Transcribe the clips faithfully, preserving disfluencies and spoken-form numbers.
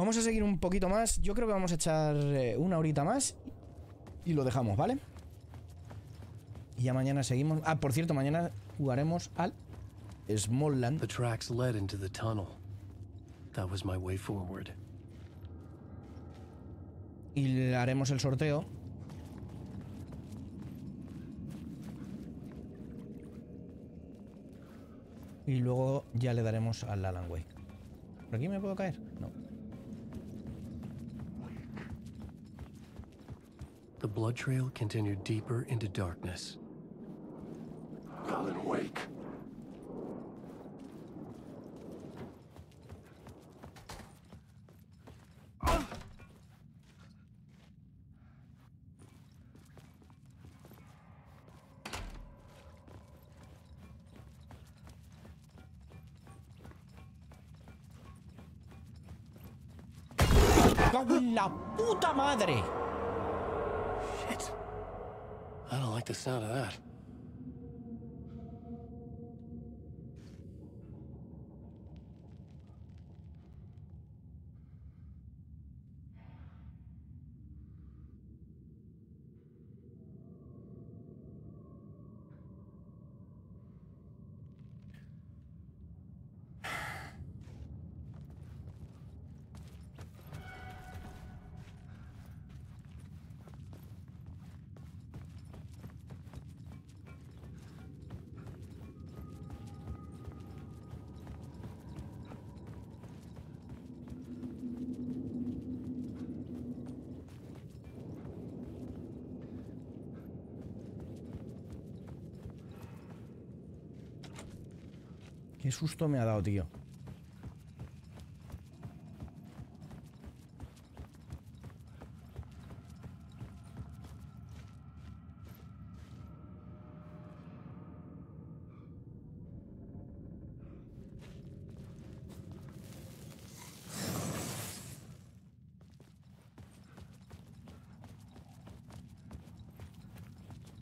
Vamos a seguir un poquito más. Yo creo que vamos a echar una horita más y lo dejamos, ¿vale? Y ya mañana seguimos. Ah, por cierto, mañana jugaremos al Smallland. The tracks led into the tunnel. That was my way forward. Y haremos el sorteo. Y luego ya le daremos al Alan Wake. ¿Por aquí me puedo caer? No. The blood trail continued deeper into darkness. Alan Wake. ¡La puta madre! Shit. I don't like the sound of that. Qué susto me ha dado, tío.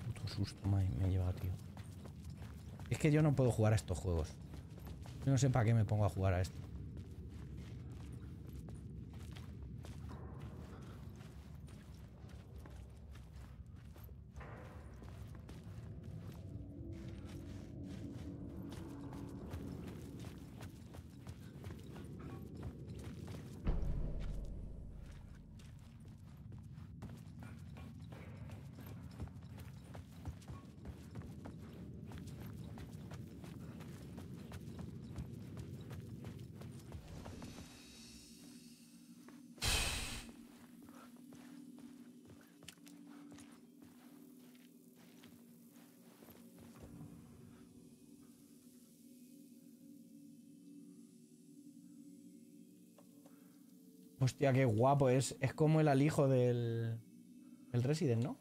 Puto susto me ha llevado, tío. Es que yo no puedo jugar a estos juegos. No sé para qué me pongo a jugar a esto. Hostia, qué guapo es. Es como el alijo del... El Resident, ¿no?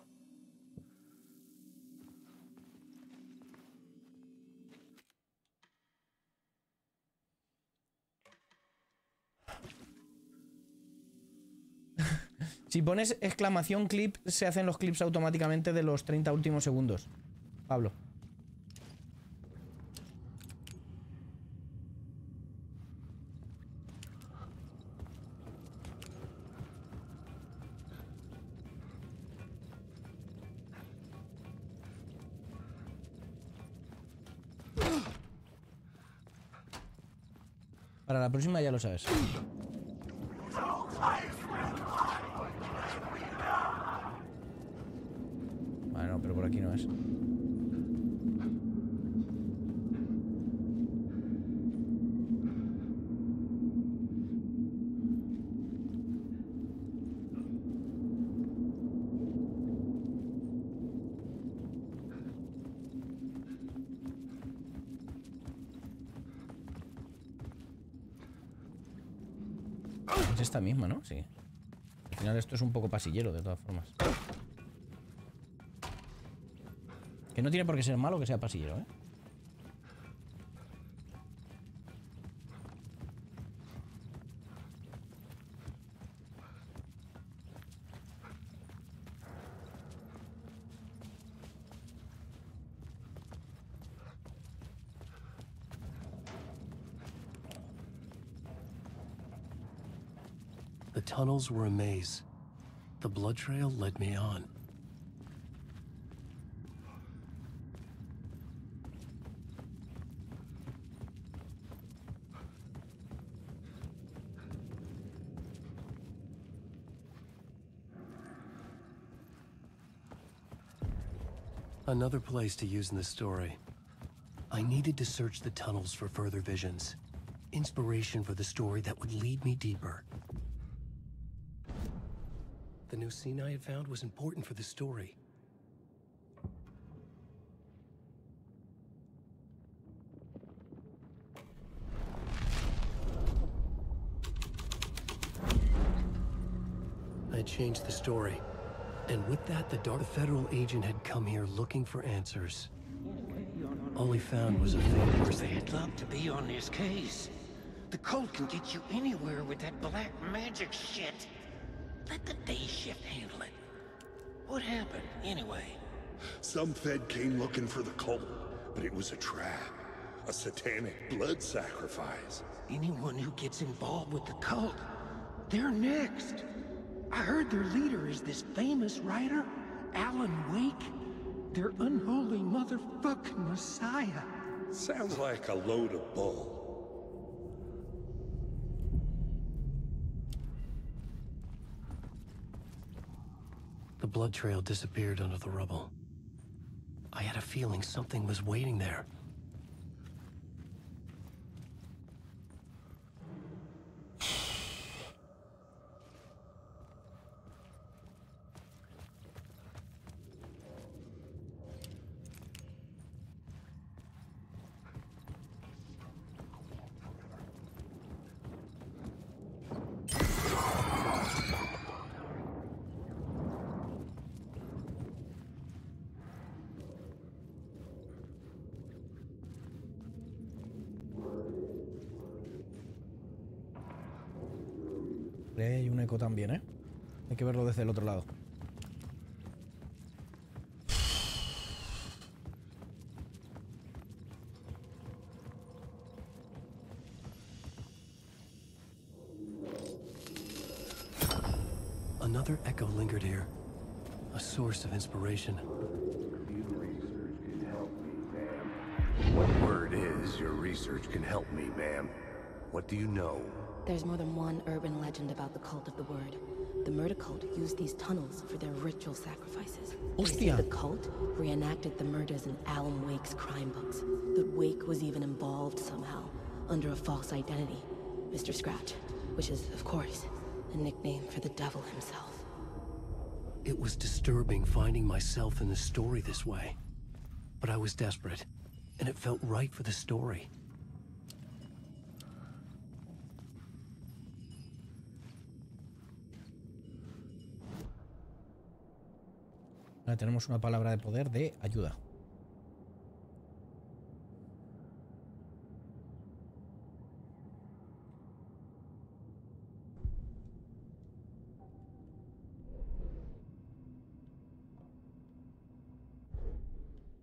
Si pones exclamación clip, se hacen los clips automáticamente de los treinta últimos segundos. Pablo. Para la próxima ya lo sabes. Bueno, pero por aquí no es. Esta misma, ¿no? Sí. Al final esto es un poco pasillero, de todas formas. Que no tiene por qué ser malo que sea pasillero, ¿eh? The tunnels were a maze. The blood trail led me on. Another place to use in this story. I needed to search the tunnels for further visions. Inspiration for the story that would lead me deeper. The new scene I had found was important for the story. I changed the story. And with that, the Darth Federal agent had come here looking for answers. All he found was a thing worse than... Bad luck to be on this case. The cult can get you anywhere with that black magic shit. Let the day shift handle it. What happened, anyway? Some Fed came looking for the cult, but it was a trap. A satanic blood sacrifice. Anyone who gets involved with the cult, they're next. I heard their leader is this famous writer, Alan Wake. Their unholy motherfucking messiah. Sounds like a load of bull. The blood trail disappeared under the rubble. I had a feeling something was waiting there. Hay un eco también, ¿eh? Hay que verlo desde el otro lado. Another echo lingered here, a source of inspiration. Your research can help me, ma'am. What word is your research can help me, ma'am? What do you know? There's more than one urban legend about the cult of the word. The murder cult used these tunnels for their ritual sacrifices. Hostia. The cult reenacted the murders in Alan Wake's crime books. But Wake was even involved somehow, under a false identity. Mister Scratch, which is, of course, a nickname for the devil himself. It was disturbing finding myself in the story this way. But I was desperate, and it felt right for the story. Ahora tenemos una palabra de poder de ayuda.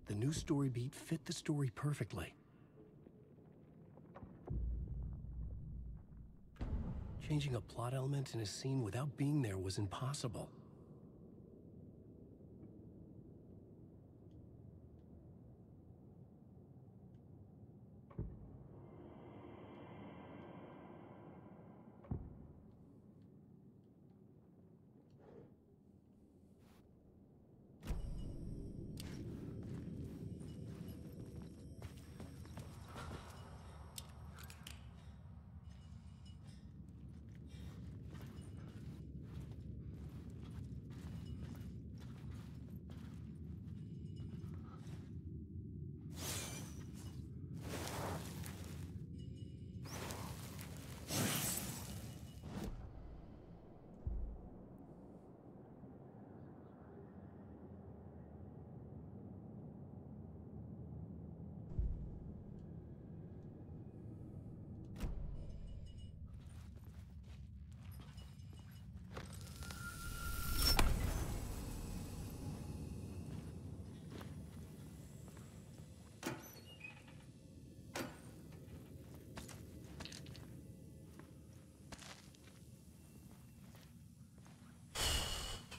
The new story beat fit the story perfectly. Changing a plot element in a scene without being there was impossible.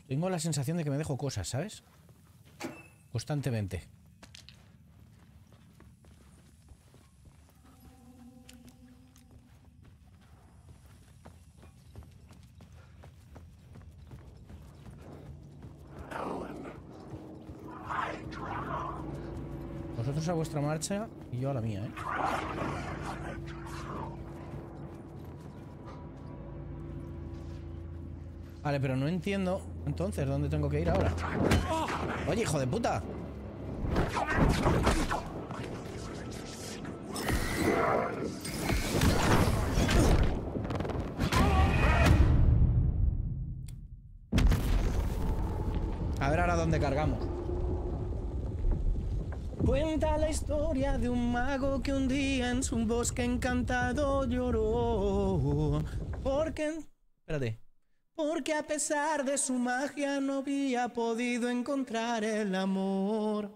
Tengo la sensación de que me dejo cosas, ¿sabes? Constantemente. Vosotros a vuestra marcha y yo a la mía, ¿eh? Vale, pero no entiendo entonces dónde tengo que ir ahora. ¡Oh! Oye, hijo de puta. A ver ahora dónde cargamos. Cuenta la historia de un mago que un día en su bosque encantado lloró. Porque... Espérate. Porque a pesar de su magia no había podido encontrar el amor.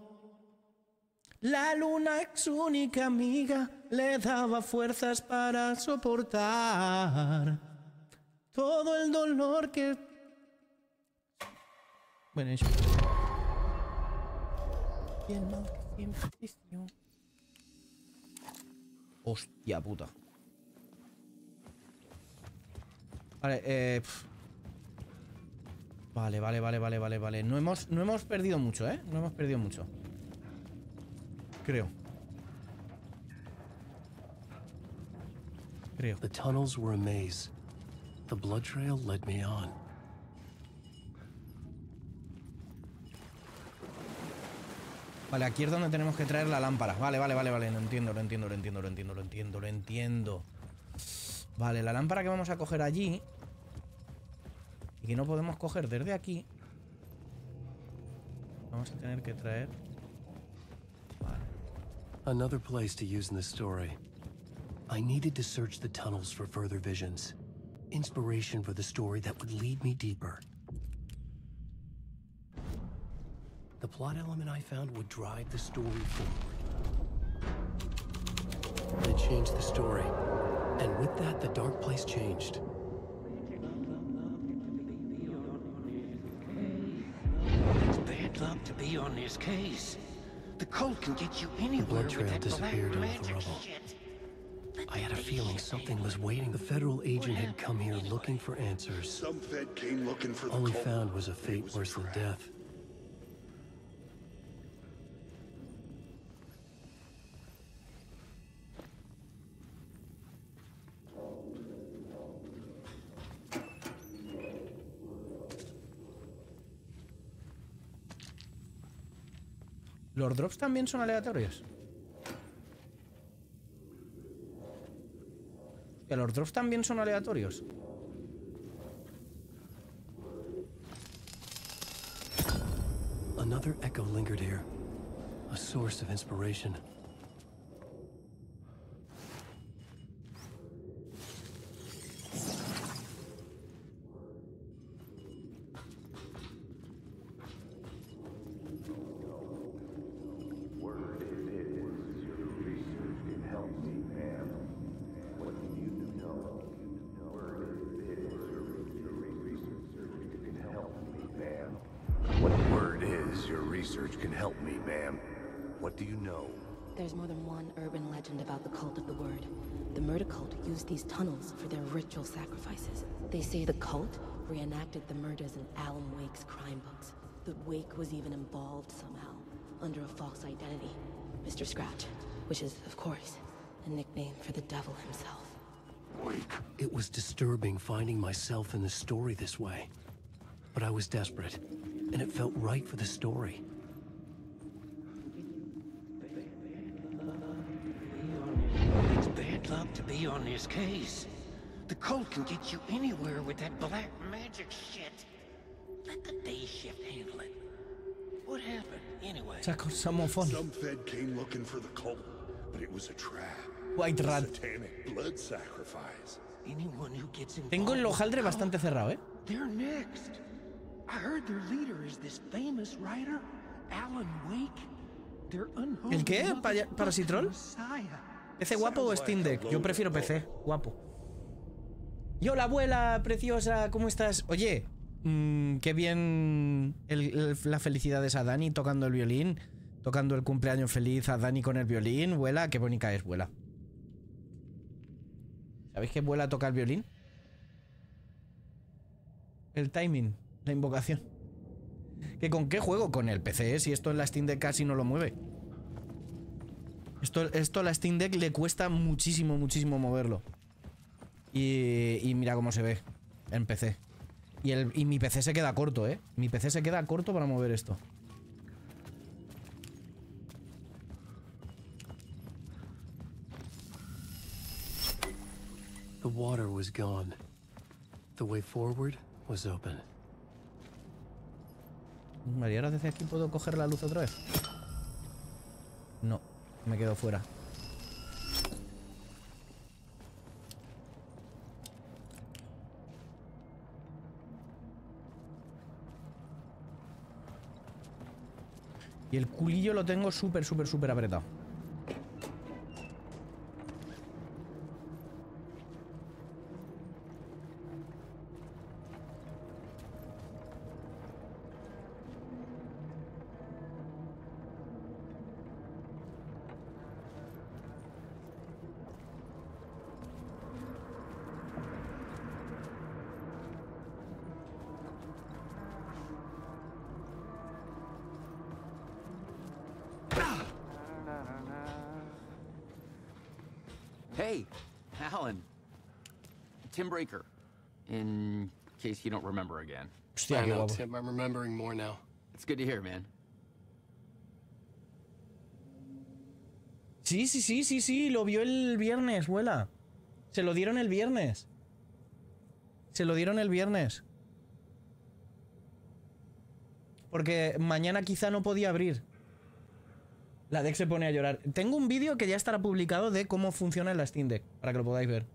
La luna, ex única amiga, le daba fuerzas para soportar todo el dolor que... Bueno, eso. Y el mal que siempre existió. Hostia puta. Vale, eh... Pff. Vale, vale, vale, vale, vale, vale. No hemos, no hemos perdido mucho, ¿eh? No hemos perdido mucho. Creo. Creo. The tunnels were a maze. The blood trail led me on. Vale, aquí es donde tenemos que traer la lámpara. Vale, vale, vale, vale. Lo entiendo, lo entiendo, lo entiendo, lo entiendo, lo entiendo, lo entiendo. Vale, la lámpara que vamos a coger allí. Y que no podemos coger desde aquí. Vamos a tener que traer. Vale. Another place to use in this story. I needed to search the tunnels for further visions, inspiration for the story that would lead me deeper. The plot element I found would drive the story forward. It changed the story, and with that, the dark place changed. Up to be on this case. The cult can get you anywhere. The blood trail disappeared in the rubble. I had a feeling something was waiting. The federal agent had come here looking for answers. Some fed came looking for the cult. All he found was a fate worse than death. ¿Los drops también son aleatorios? ¿Que los drops también son aleatorios? Another echo lingered here. A source of inspiration. These tunnels for their ritual sacrifices. They say the cult reenacted the murders in Alan Wake's crime books. That Wake was even involved somehow, under a false identity. Mister Scratch, which is, of course, a nickname for the devil himself. Wake. It was disturbing finding myself in the story this way. But I was desperate, and it felt right for the story. To be on this case. The cult can get you anywhere with that black magic shit. Let the day shift handle it. What happened anyway? Someone Some fed came looking for the cult, but it was a trap. White rat. Satanic blood sacrifice. Anyone who gets involved. Tengo el hojaldre bastante cerrado, ¿eh? They're next. I heard their leader is this famous writer, Alan Wake. They're unholy. ¿El qué? ¿Para Parasitrol? ¿P C guapo o Steam Deck? Yo prefiero P C, guapo. Yo, la abuela preciosa, ¿cómo estás? Oye, Mmm, qué bien el, el, la felicidad es a Dani tocando el violín. Tocando el cumpleaños feliz a Dani con el violín. Vuela, qué bonita es, Vuela. ¿Sabéis que Vuela toca el violín? El timing, la invocación. ¿Que con qué juego? Con el P C, ¿eh? Si esto en la Steam Deck casi no lo mueve. Esto, esto a la Steam Deck le cuesta muchísimo, muchísimo moverlo. Y, y mira cómo se ve en P C. Y, el, y mi P C se queda corto, ¿eh? Mi P C se queda corto para mover esto. The water was gone. The way forward was open. Vale, ¿y ahora desde aquí puedo coger la luz otra vez? No, me quedo fuera. Y el culillo lo tengo súper, súper, súper apretado. Hey, Alan. Tim Breaker. In case you don't remember again. I know, Tim. I'm remembering more now. It's good to hear, man. Sí, sí, sí, sí, sí. Lo vio el viernes, Vuela. Se lo dieron el viernes. Se lo dieron el viernes. Porque mañana quizá no podía abrir. La Dex se pone a llorar. Tengo un vídeo que ya estará publicado de cómo funciona la Steam Deck, para que lo podáis ver.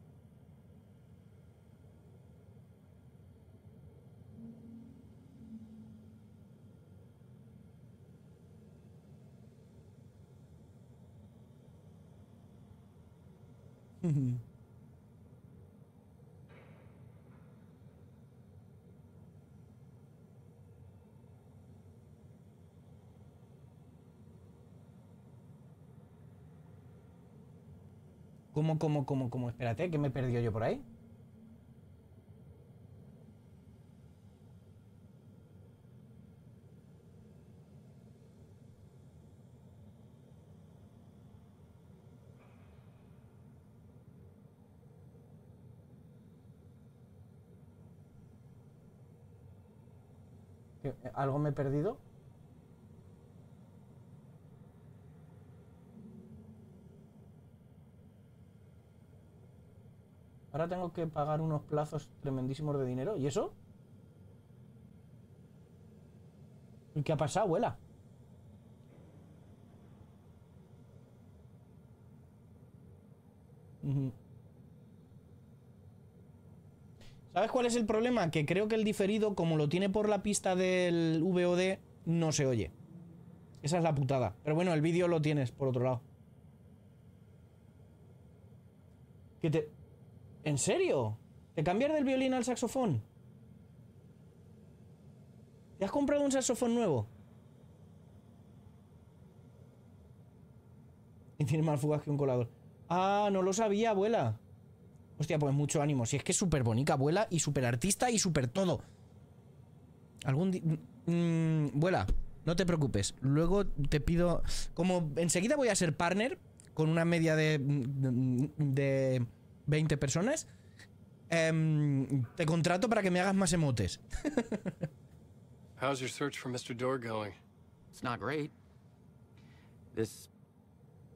¿Cómo, cómo, cómo, cómo? Espérate, que me he perdido yo por ahí. ¿Algo me he perdido? Ahora tengo que pagar unos plazos tremendísimos de dinero. ¿Y eso? ¿Y qué ha pasado, abuela? ¿Sabes cuál es el problema? Que creo que el diferido, como lo tiene por la pista del V O D, no se oye. Esa es la putada. Pero bueno, el vídeo lo tienes por otro lado. ¿Qué te...? ¿En serio? ¿Te cambias del violín al saxofón? ¿Te has comprado un saxofón nuevo? Y tiene más fugas que un colador. Ah, no lo sabía, abuela. Hostia, pues mucho ánimo. Si es que es súper bonita, abuela, y súper artista y súper todo. Algún día... Mm, abuela, no te preocupes. Luego te pido... Como enseguida voy a ser partner con una media de... de, de veinte personas, eh, te contrato para que me hagas más emotes. How's your search for Mister Door going? It's not great. This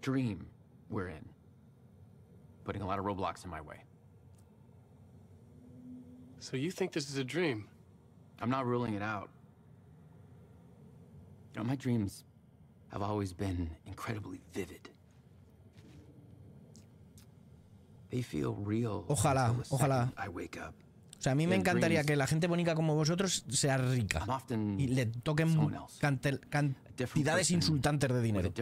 dream we're in, putting a lot of Roblox in my way. So you think this is a dream? I'm not ruling it out. You know, my dreams have always been incredibly vivid. They feel real. Ojalá, ojalá. O sea, a mí me encantaría que la gente bonita como vosotros sea rica y le toquen cantidades insultantes de dinero.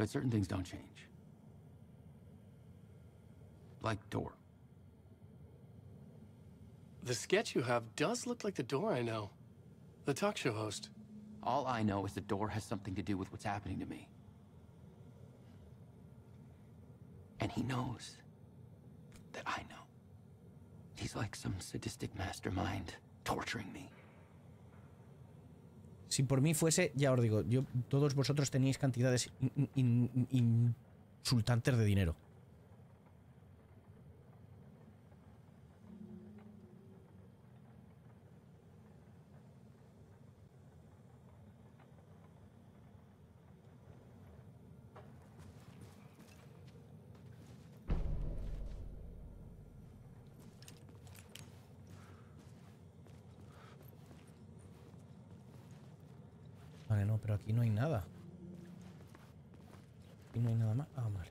But certain things don't change. Like door. The sketch you have does look like the door I know. The talk show host. All I know is the door has something to do with what's happening to me. And he knows that I know. He's like some sadistic mastermind torturing me. Si por mí fuese, ya os digo, yo, todos vosotros teníais cantidades in, in, in, insultantes de dinero. Pero aquí no hay nada. Aquí no hay nada más. Ah, vale.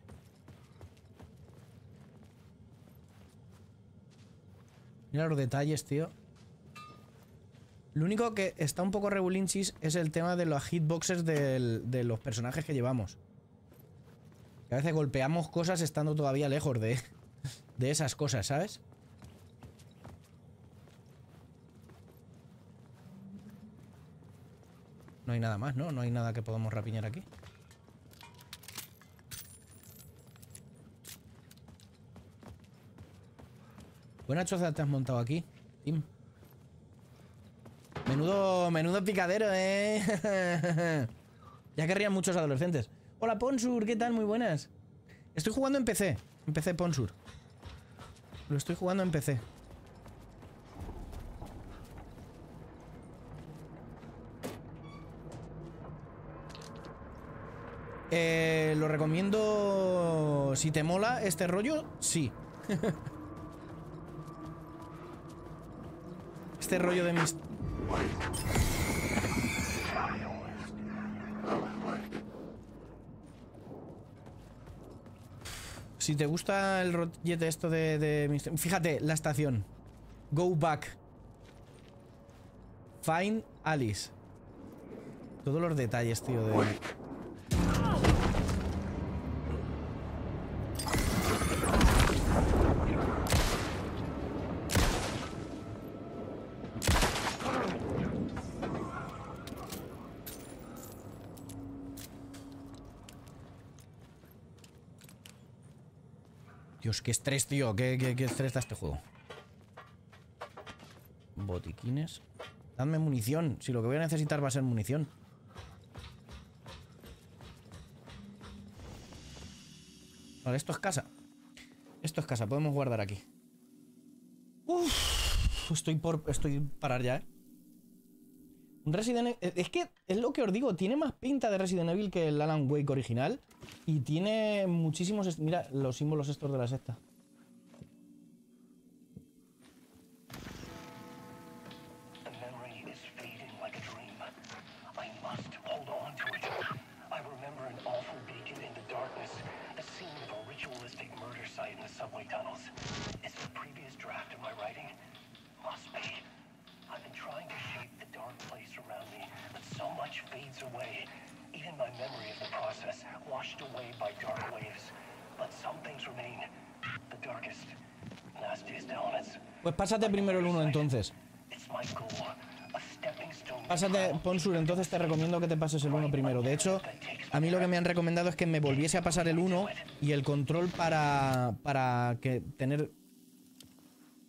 Mira los detalles, tío. Lo único que está un poco rebulinchis es el tema de los hitboxes del, de los personajes que llevamos. Que a veces golpeamos cosas estando todavía lejos de, de esas cosas, ¿sabes? No hay nada más, ¿no? No hay nada que podamos rapiñar aquí. Buena choza te has montado aquí, Tim. Menudo, menudo picadero, ¿eh? Ya querrían muchos adolescentes. Hola, Ponsur, ¿qué tal? Muy buenas. Estoy jugando en P C. En P C, Ponsur. Lo estoy jugando en P C. Eh, lo recomiendo. Si te mola este rollo, sí. Este rollo de mis... Si te gusta el rollete esto de, de mis... Fíjate, la estación. Go back. Find Alice. Todos los detalles, tío, de... Dios, qué estrés, tío. Qué, qué, qué estrés da este juego. Botiquines. Dadme munición. Si lo que voy a necesitar va a ser munición. Vale, esto es casa. Esto es casa. Podemos guardar aquí. Uff. Estoy por... Estoy parar ya, ¿eh? Un Resident... Es que es lo que os digo. Tiene más pinta de Resident Evil que el Alan Wake original. Y tiene muchísimos... Mira, los símbolos estos de la secta. Pues pásate primero el uno entonces. Pásate, Ponsur, entonces te recomiendo que te pases el uno primero. De hecho, a mí lo que me han recomendado es que me volviese a pasar el uno y el control para, para que tener,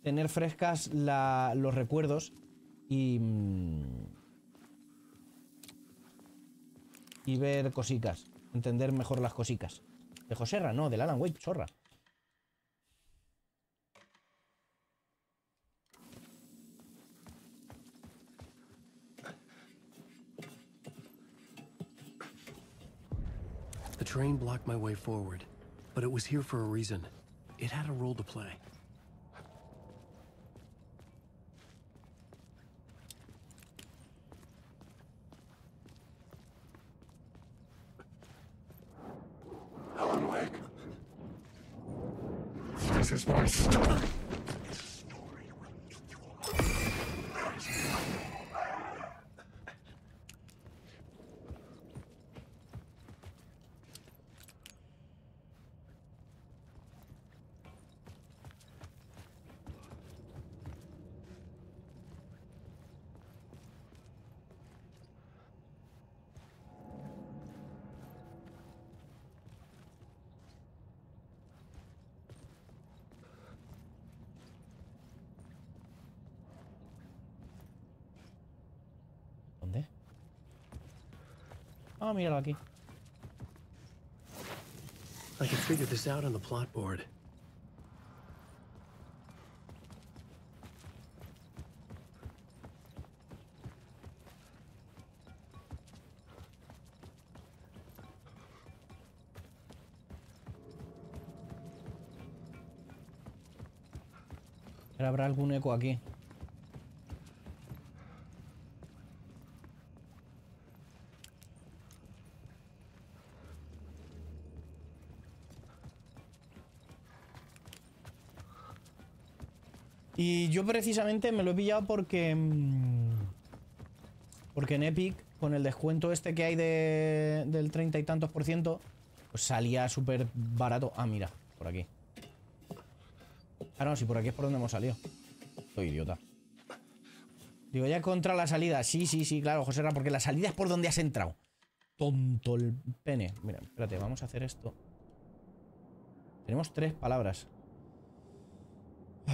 tener frescas la, los recuerdos y, y ver cositas, entender mejor las cositas. De Joserra, no, del Alan Wake, chorra. The train blocked my way forward, but it was here for a reason. It had a role to play. Alan Wake. This is my story. Vamos a mirarlo aquí. I can figure this out on the plot board. Habrá algún eco aquí. Y yo precisamente me lo he pillado porque porque en Epic, con el descuento este que hay de, del treinta y tantos por ciento, pues salía súper barato. Ah, mira, por aquí. Ah, no, si por aquí es por donde hemos salido. Soy idiota. Digo, ya contra la salida. Sí, sí, sí, claro, José Ra, porque la salida es por donde has entrado. Tonto el pene. Mira, espérate, vamos a hacer esto. Tenemos tres palabras. I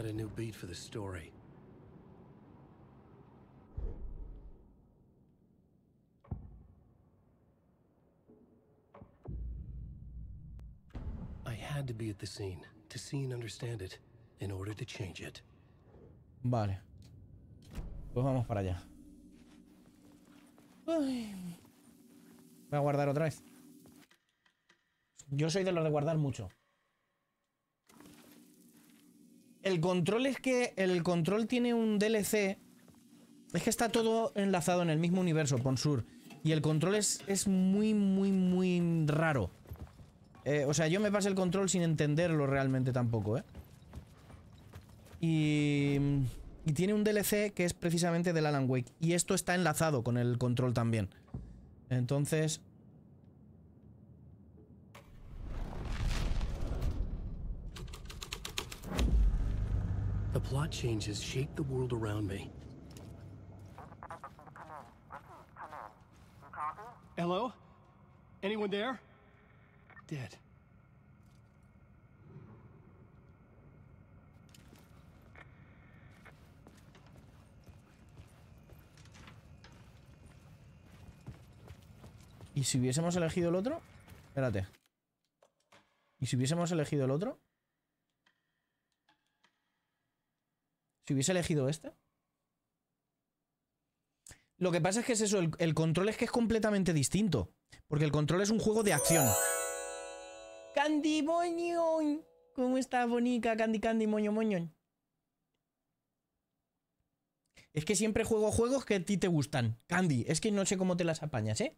had a new beat for the story. I had to be at the scene to see and understand it in order to change it. Vale. Pues vamos para allá. Ay. Voy a guardar otra vez. Yo soy de los de guardar mucho. El control es que... El control tiene un D L C... Es que está todo enlazado en el mismo universo, Ponsur. Y el control es, es muy, muy, muy raro. Eh, o sea, yo me pasé el control sin entenderlo realmente tampoco, ¿eh? Y... Y tiene un D L C que es precisamente del Alan Wake. Y esto está enlazado con el control también. Entonces... The plot changes shape the world around me. Hello? Anyone there? Dead. ¿Y si hubiésemos elegido el otro? Espérate. ¿Y si hubiésemos elegido el otro? Si hubiese elegido este. Lo que pasa es que es eso, el, el control es que es completamente distinto. Porque el control es un juego de acción. ¡Candy Moñón! ¿Cómo estás, bonica? Candy, Candy, Moño, Moñón. Es que siempre juego juegos que a ti te gustan. Candy, es que no sé cómo te las apañas, ¿eh?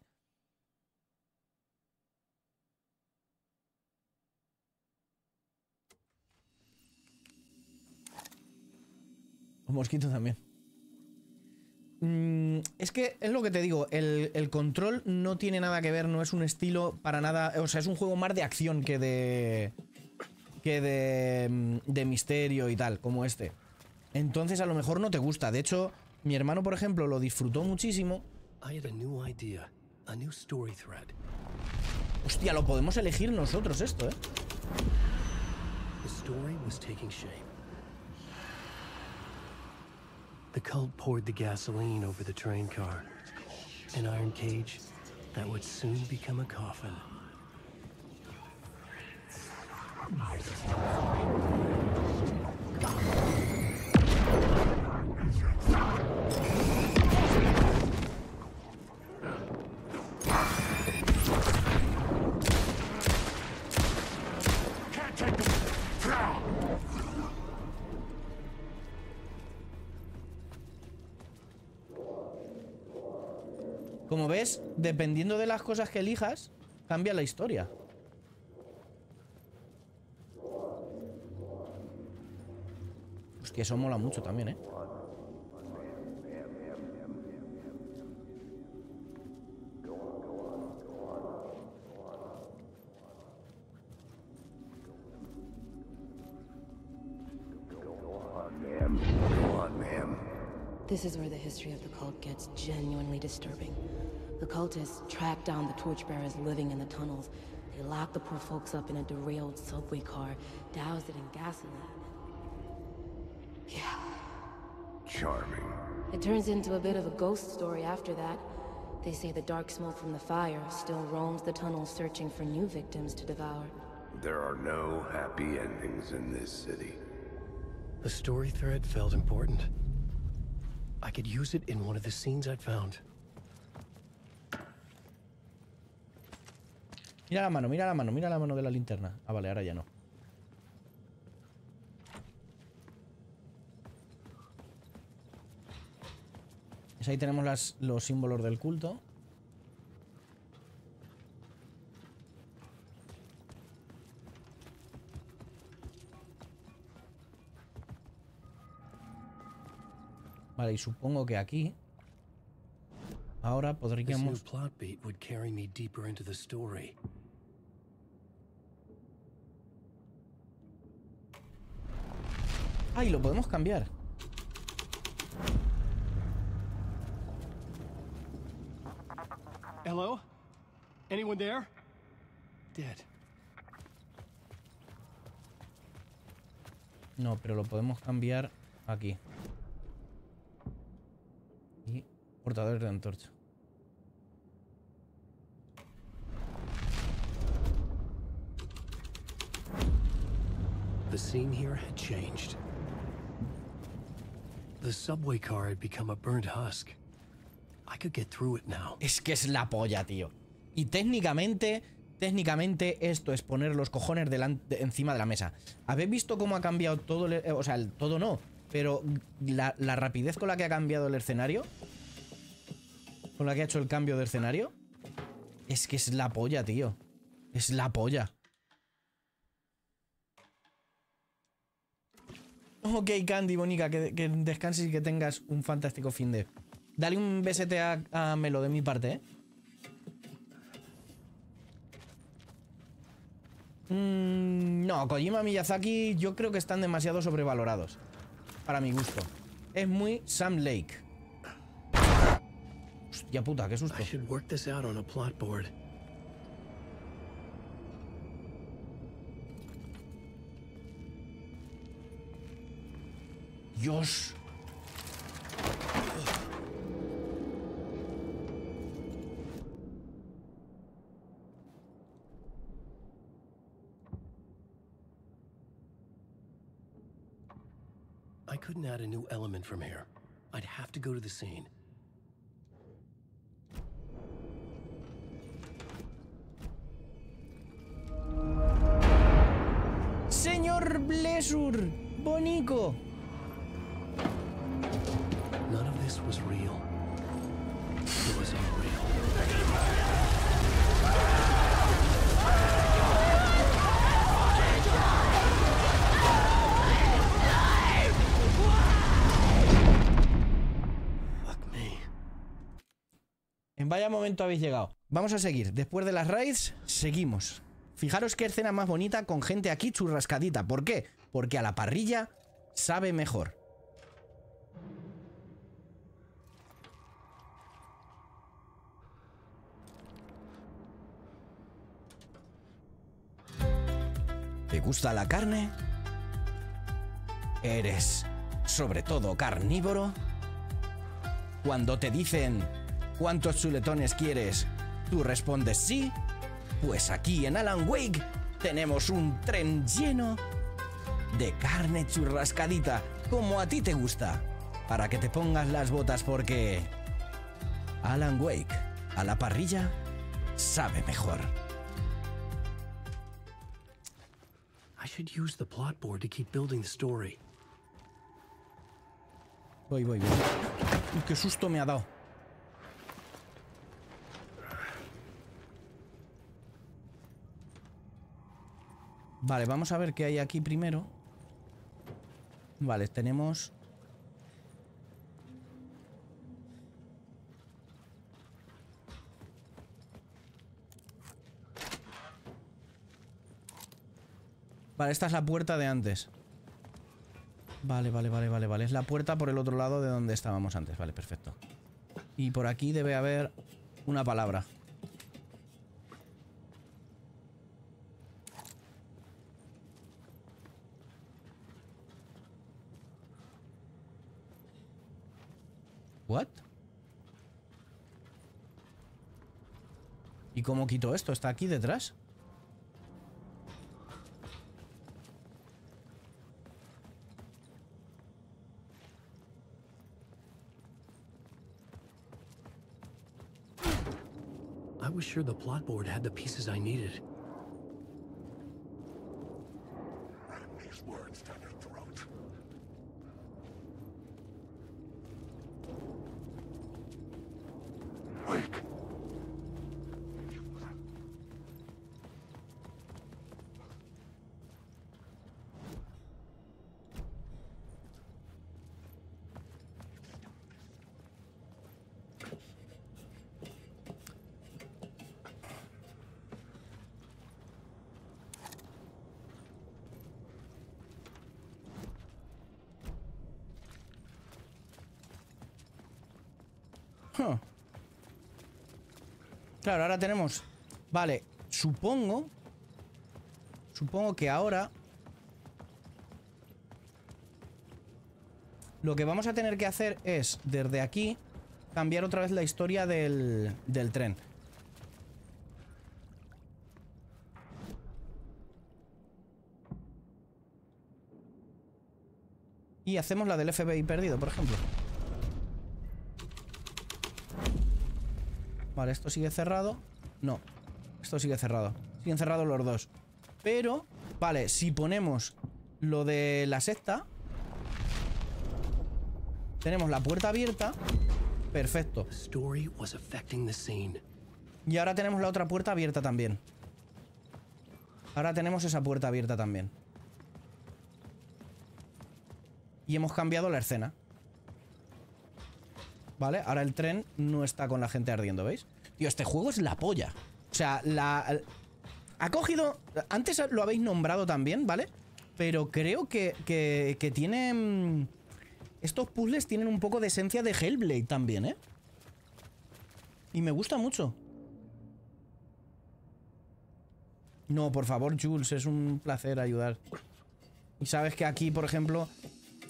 O mosquito también. Mm, es que es lo que te digo, el, el control no tiene nada que ver, no es un estilo para nada, o sea, es un juego más de acción que de... que de... de misterio y tal, como este. Entonces a lo mejor no te gusta, de hecho, mi hermano, por ejemplo, lo disfrutó muchísimo. Hostia, lo podemos elegir nosotros esto, ¿eh? The cult poured the gasoline over the train car. An iron cage that would soon become a coffin. Can't take this. Como ves, dependiendo de las cosas que elijas, cambia la historia. Que eso mola mucho también, ¿eh? This is where the history of the cult gets genuinely disturbing. The cultists track down the torchbearers living in the tunnels. They lock the poor folks up in a derailed subway car, douse it in gasoline. Yeah. Charming. It turns into a bit of a ghost story after that. They say the dark smoke from the fire still roams the tunnels searching for new victims to devour. There are no happy endings in this city. The story thread felt important. I could use it in one of the scenes I'd found. Mira la mano, mira la mano, mira la mano de la linterna. Ah, vale, ahora ya no. Pues ahí tenemos las, los símbolos del culto. Vale, y supongo que aquí ahora podríamos... Ah, y lo podemos cambiar. Hello? Anyone there? Dead. No, pero lo podemos cambiar aquí. Y portador de antorcha. The scene here had changed. The subway car had become a burnt husk. I could get through it now. Es que es la polla, tío. Y técnicamente, técnicamente esto es poner los cojones delante, encima de la mesa. ¿Habéis visto cómo ha cambiado todo? El, o sea, el, todo no, pero la, la rapidez con la que ha cambiado el escenario, con la que ha hecho el cambio de escenario, es que es la polla, tío. Es la polla. Ok, Candy, bonica, que, que descanses y que tengas un fantástico fin de... Dale un besete a, a Melo de mi parte, ¿eh? Mm, no, Kojima, Miyazaki yo creo que están demasiado sobrevalorados. Para mi gusto. Es muy Sam Lake. Hostia puta, qué susto. Dios. I couldn't add a new element from here. I'd have to go to the scene. Señor Blessur, bonico. None of this was real. It was unreal. Fuck me. En vaya momento habéis llegado. Vamos a seguir. Después de las raids, seguimos. Fijaros qué escena más bonita con gente aquí churrascadita. ¿Por qué? Porque a la parrilla sabe mejor. ¿Te gusta la carne? ¿Eres, sobre todo, carnívoro? Cuando te dicen ¿cuántos chuletones quieres? ¿Tú respondes sí? Pues aquí en Alan Wake tenemos un tren lleno de carne churrascadita, como a ti te gusta, para que te pongas las botas porque Alan Wake a la parrilla sabe mejor. Voy, voy, voy. Uy, qué susto me ha dado. Vale, vamos a ver qué hay aquí primero. Vale, tenemos... Vale, esta es la puerta de antes. Vale, vale, vale, vale, vale. Es la puerta por el otro lado de donde estábamos antes. Vale, perfecto. Y por aquí debe haber una palabra. ¿What? ¿Y cómo quito esto? ¿Está aquí detrás? I was sure the plot board had the pieces I needed. Ram these words down your throat. Wake. Claro, ahora tenemos... Vale, supongo... Supongo que ahora... Lo que vamos a tener que hacer es, desde aquí, cambiar otra vez la historia del, del tren. Y hacemos la del F B I perdido, por ejemplo. Vale, esto sigue cerrado. No, esto sigue cerrado. Siguen cerrados los dos. Pero, vale, si ponemos lo de la secta, tenemos la puerta abierta. Perfecto. Y ahora tenemos la otra puerta abierta también. Ahora tenemos esa puerta abierta también. Y hemos cambiado la escena. Vale, ahora el tren no está con la gente ardiendo, ¿veis? Tío, este juego es la polla. O sea, la... Ha cogido... Antes lo habéis nombrado también, ¿vale? Pero creo que, que, que tiene... Estos puzzles tienen un poco de esencia de Hellblade también, ¿eh? Y me gusta mucho. No, por favor, Jules, es un placer ayudar. Y sabes que aquí, por ejemplo...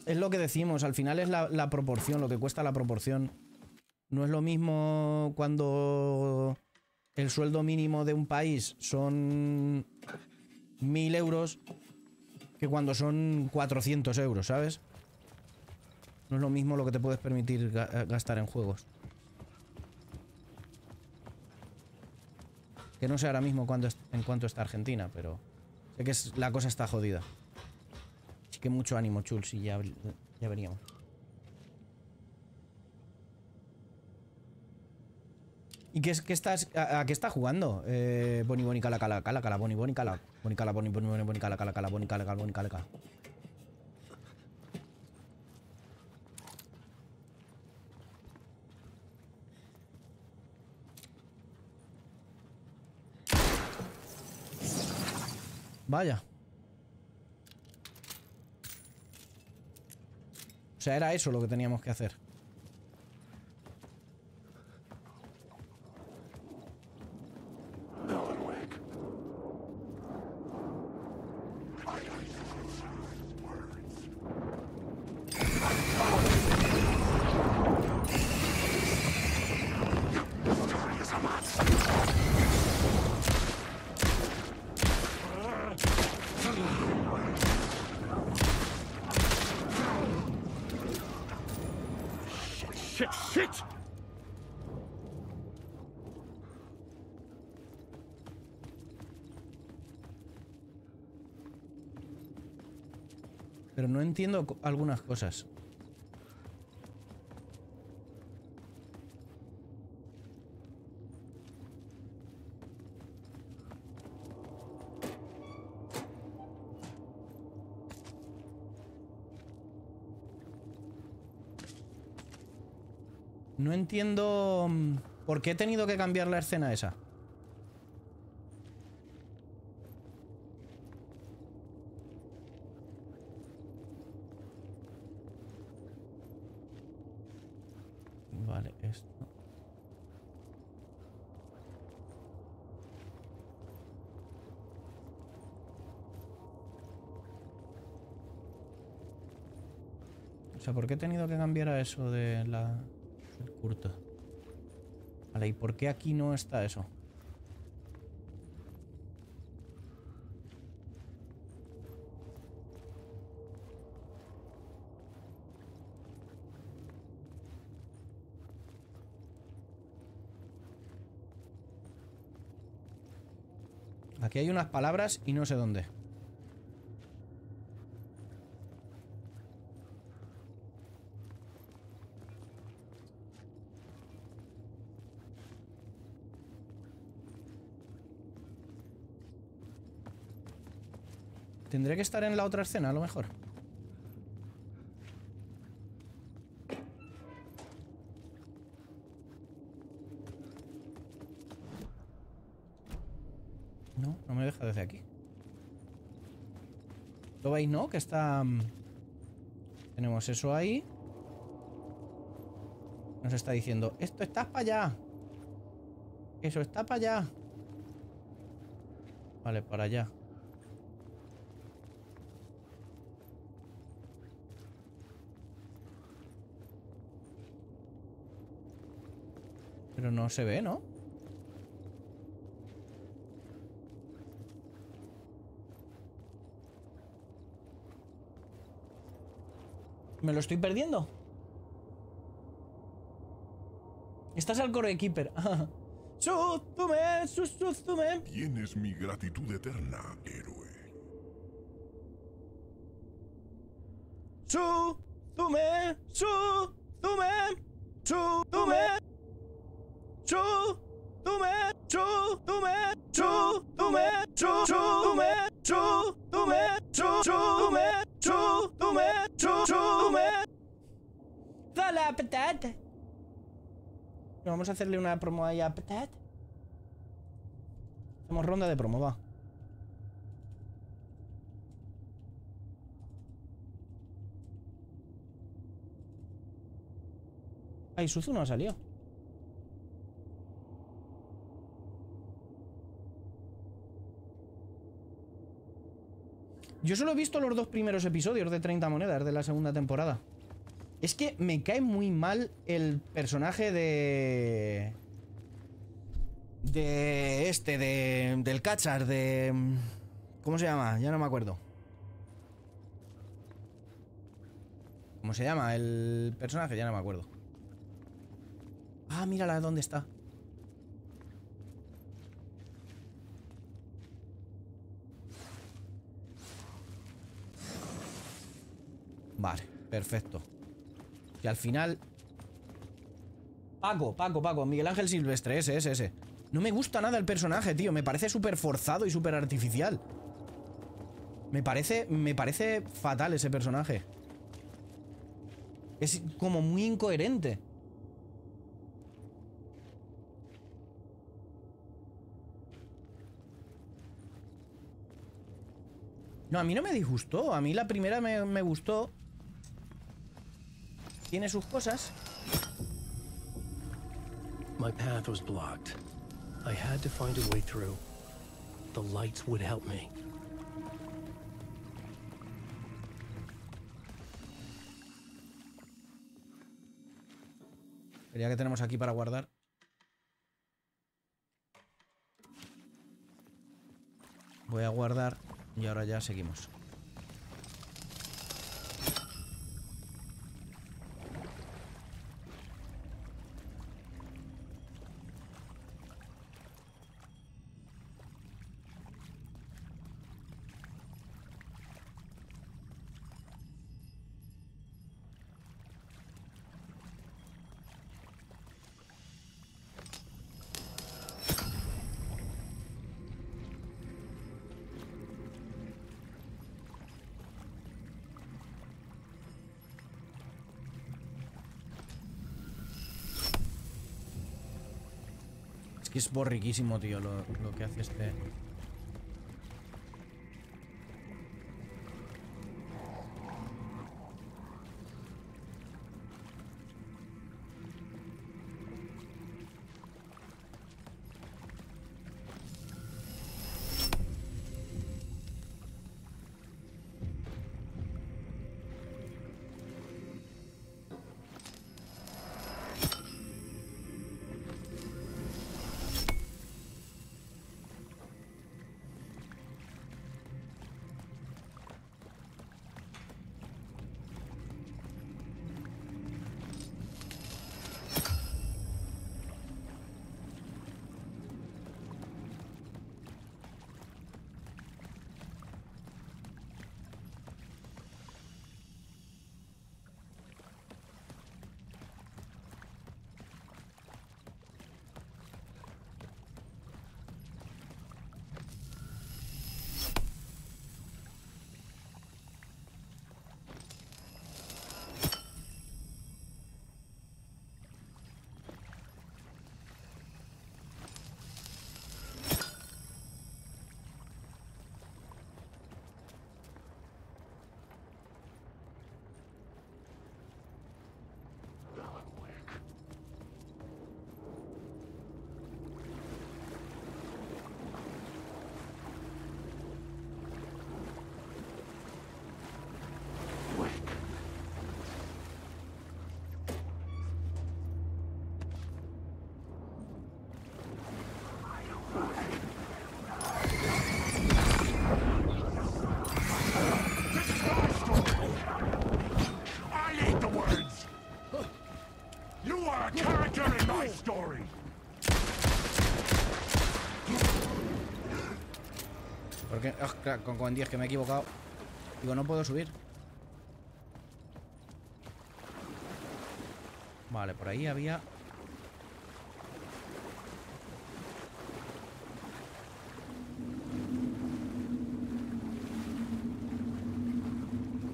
Es lo que decimos, al final es la, la proporción, lo que cuesta la proporción. No es lo mismo cuando el sueldo mínimo de un país son mil euros que cuando son cuatrocientos euros, ¿sabes? No es lo mismo lo que te puedes permitir gastar en juegos. Que no sé ahora mismo cuánto, en cuánto está Argentina, pero sé que es, la cosa está jodida. Que mucho ánimo, Chulsi, y ya, ya veníamos. ¿Y qué, qué estás, a, a qué estás jugando? Eh, boni, boni, cala, cala, cala, cala, boni, boni, cala. Boni, cala, boni, boni, boni, boni, cala, cala, cala, boni, cala, cala, boni, cala, cala. Vaya. O sea, era eso lo que teníamos que hacer. Pero no entiendo algunas cosas. No entiendo por qué he tenido que cambiar la escena esa. Vale, esto. O sea, ¿por qué he tenido que cambiar a eso de la... el curto? Vale, ¿y por qué aquí no está eso? Aquí hay unas palabras y no sé dónde. Tendré que estar en la otra escena, a lo mejor. No, no me deja desde aquí. ¿Lo veis, no? Que está... Tenemos eso ahí. Nos está diciendo, esto está para allá. Eso está para allá. Vale, para allá. Pero no se ve, ¿no? ¿Me lo estoy perdiendo? Estás al core keeper. Tienes mi gratitud eterna, héroe. Su, tume, su, tume, su, tume. Chu, tú me, chu, tú me, chu, tú me, chu, tú me, chu, tú me, chu, tú me, chu, tú me, chu, tú me. Da la patata. ¿No vamos a hacerle una promo ahí a Patat? Hacemos ronda de promo, va. Ay, Suzu no ha salido. Yo solo he visto los dos primeros episodios de treinta monedas de la segunda temporada. Es que me cae muy mal el personaje de... De este, de... Del Cachar, de... ¿Cómo se llama? Ya no me acuerdo. ¿Cómo se llama el personaje? Ya no me acuerdo. Ah, mírala, ¿dónde está? Vale, perfecto. Y al final... Paco, Paco, Paco, Miguel Ángel Silvestre, ese, ese, ese. No me gusta nada el personaje, tío. Me parece súper forzado y súper artificial. Me parece... Me parece fatal ese personaje. Es como muy incoherente. No, a mí no me disgustó. A mí la primera me, me gustó. Tiene sus cosas. My path was blocked. I had to find a way through. The lights would help me. Sería que tenemos aquí para guardar. Voy a guardar y ahora ya seguimos. Es que es borriquísimo, tío, lo, lo que hace este. Porque, oh, claro, con, con diez que me he equivocado. Digo, no puedo subir. Vale, por ahí había...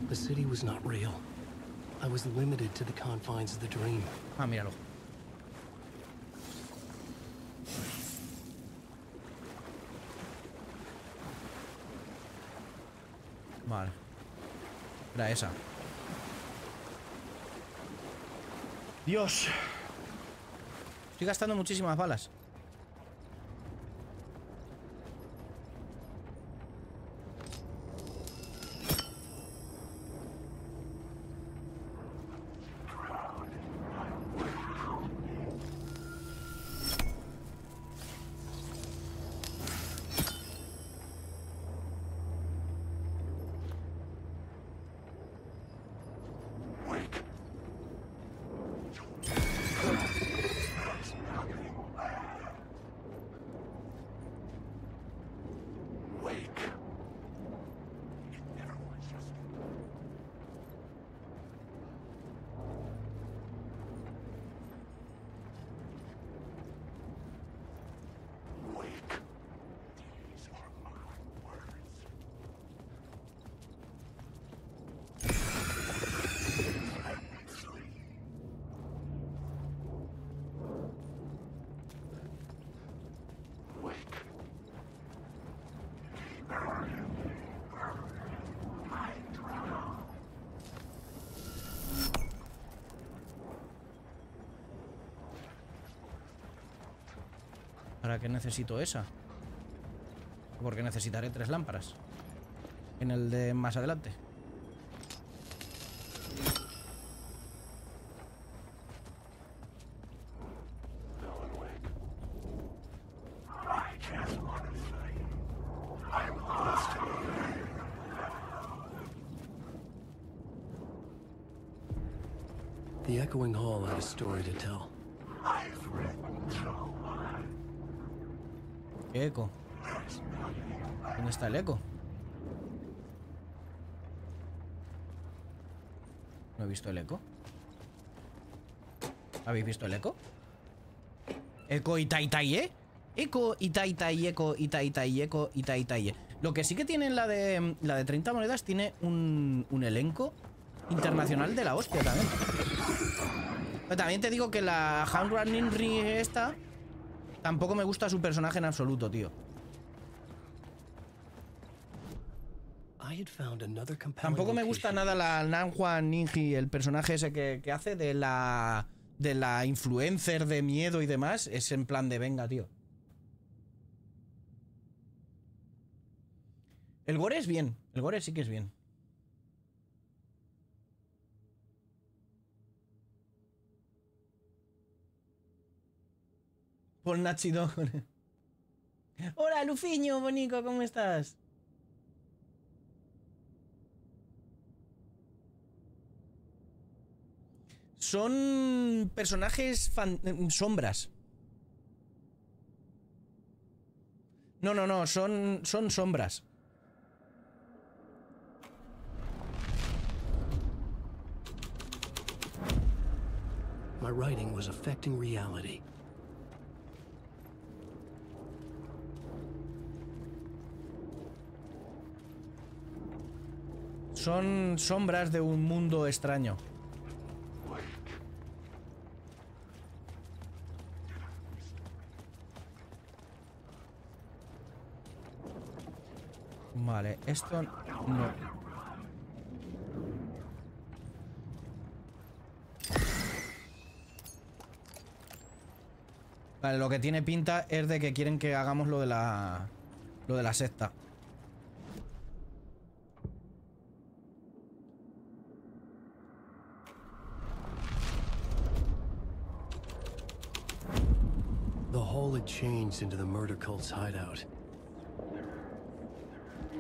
The city was not real. I was limited to the confines of the dream. Ah, míralo. Vale. Era esa. Dios. Estoy gastando muchísimas balas. ¿Para qué necesito esa? Porque necesitaré tres lámparas en el de más adelante. The echoing hall had a story to tell. Eco. ¿Dónde está el eco? ¿No he visto el eco? ¿Habéis visto el eco? Eco y taitaye. Eco y taitaye, eco y taitaye, eco y taitaye. Lo que sí que tiene la de la de treinta monedas tiene un, un elenco internacional de la hostia también. Pero también te digo que la Hound Running Ring esta Tampoco me gusta su personaje en absoluto, tío. Tampoco me gusta nada la Nanhua Ninji, el personaje ese que, que hace de la de la influencer de miedo y demás. Es en plan de venga, tío. El gore es bien. El gore sí que es bien. Por Nachido. Hola, Lufiño, bonico, ¿cómo estás? Son personajes fan... sombras. No, no, no, son, son sombras. My writing was affecting reality. Son sombras de un mundo extraño. Vale, esto no. Vale, lo que tiene pinta es de que quieren que hagamos lo de la lo de la secta.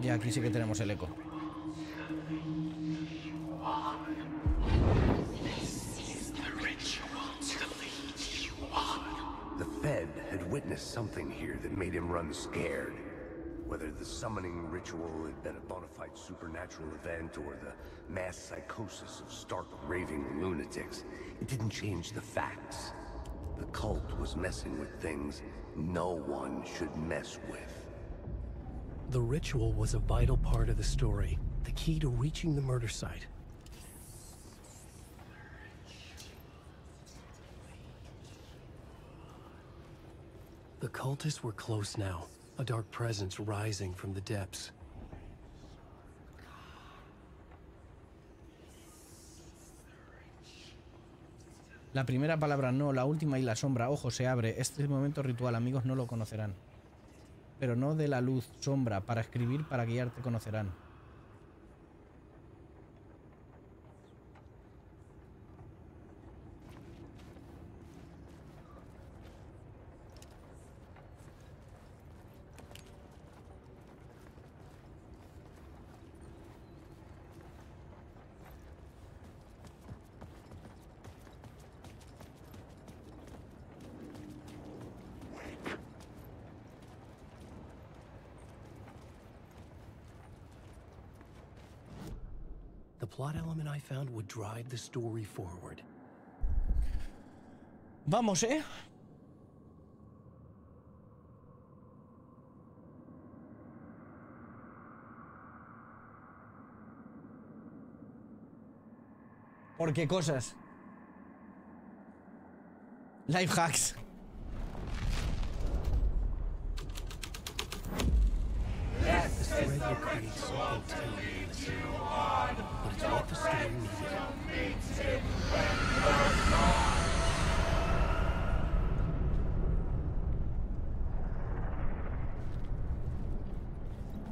Y aquí sí que tenemos el eco. The Fed had witnessed something here that made him run scared. Whether the summoning ritual had been a bona fide supernatural event or the mass psychosis of stark raving lunatics, it didn't change the facts. The cult was messing with things no one should mess with. The ritual was a vital part of the story, the key to reaching the murder site. The cultists were close now, a dark presence rising from the depths. La primera palabra no, la última y la sombra. Ojo, se abre. Este momento ritual, amigos, no lo conocerán. Pero no de la luz, sombra, para escribir, para guiarte conocerán. Vamos, ¿eh? ¿Por qué cosas? Life hacks. This is the ritual to lead you on. Don't wait till meeting when we're gone.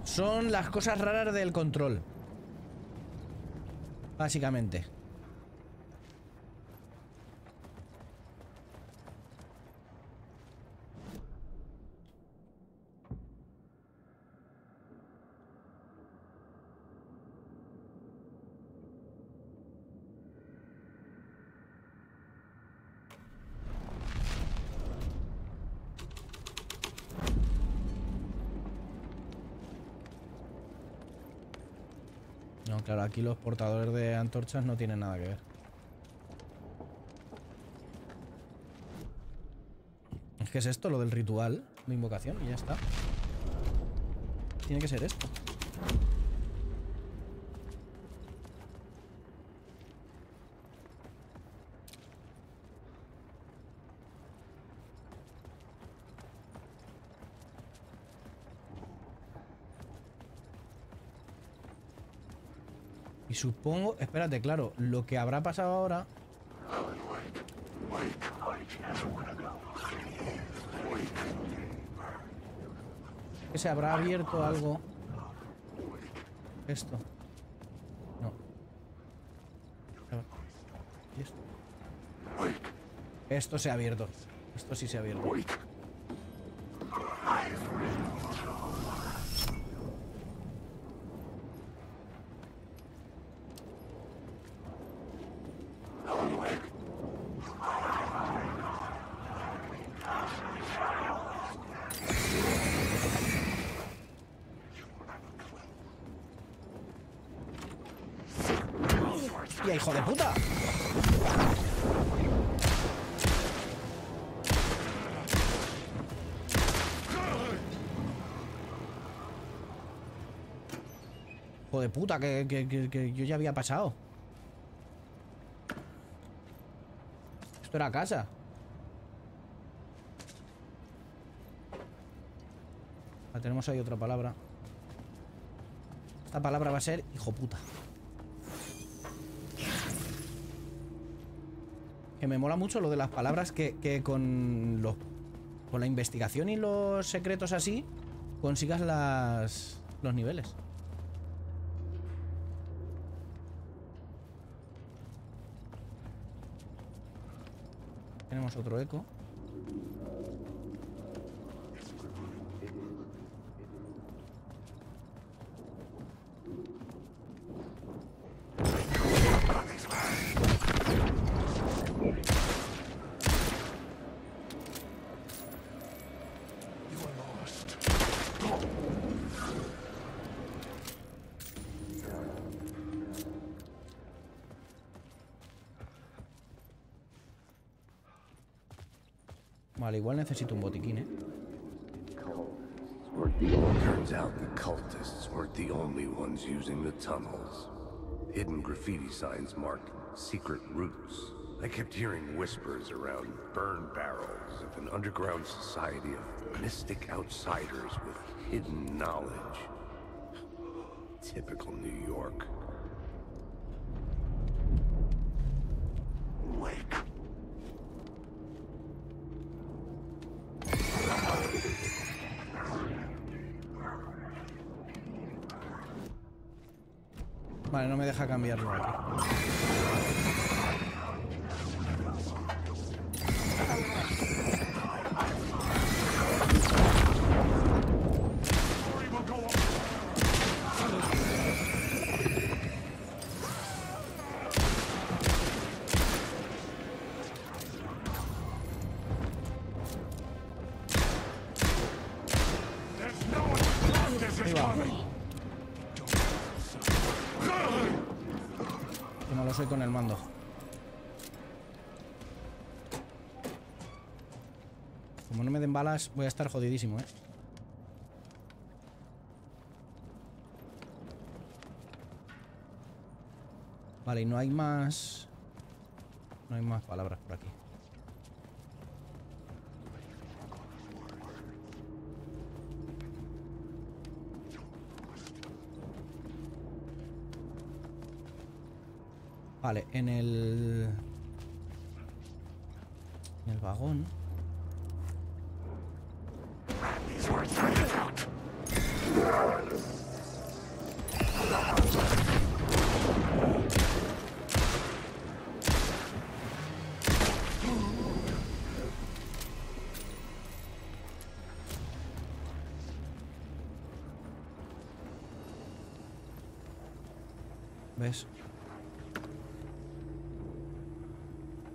Son las cosas raras del Control, básicamente. Claro, aquí los portadores de antorchas no tienen nada que ver. Es que es esto, lo del ritual de invocación, y ya está. Tiene que ser esto. Y supongo... Espérate, claro, lo que habrá pasado ahora... Que se habrá abierto algo... Esto. No. ¿Y esto? Esto se ha abierto. Esto sí se ha abierto. ¡Hijo de puta! ¡Hijo de puta! Que, que, que, que yo ya había pasado. Esto era casa. Ah, tenemos ahí otra palabra. Esta palabra va a ser hijo puta. Que me mola mucho lo de las palabras que, que con los, con la investigación y los secretos así consigas las, los niveles. Tenemos otro eco. Vale, igual necesito un botiquín, ¿eh? Turns out the cultists weren't the only ones using the tunnels. Hidden graffiti signs marked secret routes. I kept hearing whispers around burn barrels of an underground society of mystic outsiders with hidden knowledge. Typical New York. Wake. Vale, no me deja cambiarlo aquí. Ahí va. No lo soy con el mando. Como no me den balas, voy a estar jodidísimo, ¿eh? Vale, y no hay más... No hay más palabras por aquí. Vale, en el... En el vagón... ¿Ves?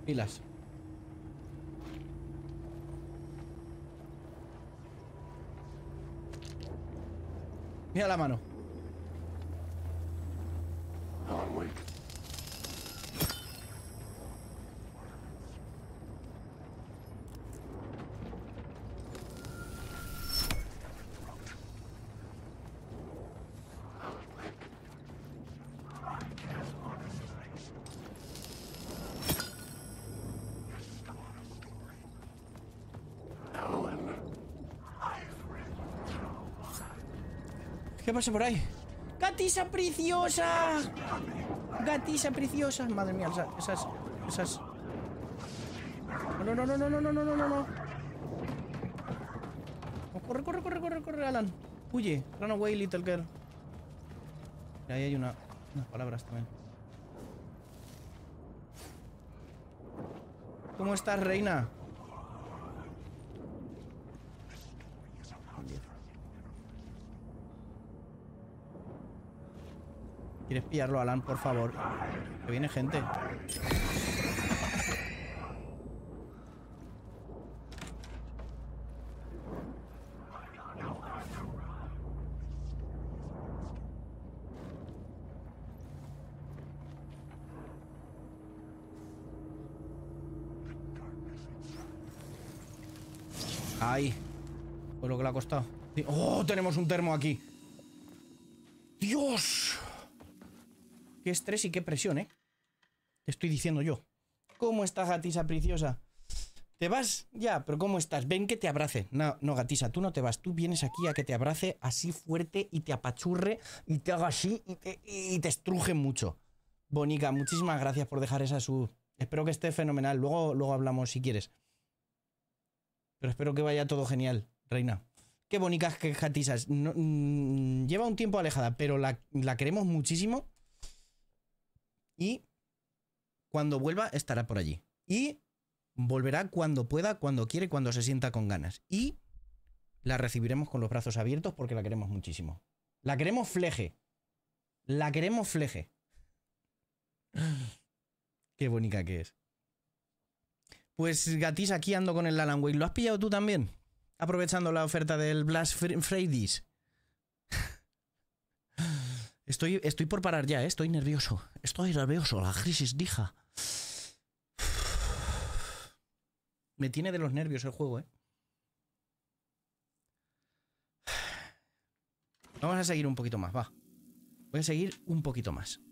Pilas. Mira la mano. ¿Qué pasa por ahí? ¡Catisa preciosa! gatisa preciosa. Madre mía, esas... esas... No, no, no, no, no, no, no, no, no, no. Corre, corre, corre, corre, corre, Alan. Huye. Run away, little girl. Mira, ahí hay una... unas palabras también. ¿Cómo estás, reina? ¿Quieres pillarlo, Alan? Por favor. Que viene gente. Ahí. Por lo que le ha costado. ¡Oh! Tenemos un termo aquí. ¡Dios! Qué estrés y qué presión, ¿eh? Te estoy diciendo yo. ¿Cómo estás, gatisa preciosa? ¿Te vas? Ya, pero ¿cómo estás? Ven que te abrace. No, no, gatisa, tú no te vas. Tú vienes aquí a que te abrace así fuerte y te apachurre y te haga así y te, y te estruje mucho. Bonica, muchísimas gracias por dejar esa sub. Espero que esté fenomenal. Luego, luego hablamos si quieres. Pero espero que vaya todo genial, reina. Qué bonitas que gatisas. No, mmm, lleva un tiempo alejada, pero la, la queremos muchísimo. Y cuando vuelva estará por allí. Y volverá cuando pueda, cuando quiere, cuando se sienta con ganas. Y la recibiremos con los brazos abiertos porque la queremos muchísimo. La queremos fleje. La queremos fleje. Qué bonita que es. Pues Gatis, aquí ando con el Alan Wake. ¿Lo has pillado tú también? Aprovechando la oferta del Blast Fridays. Estoy, estoy por parar ya, ¿eh? Estoy nervioso. Estoy nervioso, la crisis, dija. Me tiene de los nervios el juego, ¿eh? Vamos a seguir un poquito más, va. Voy a seguir un poquito más.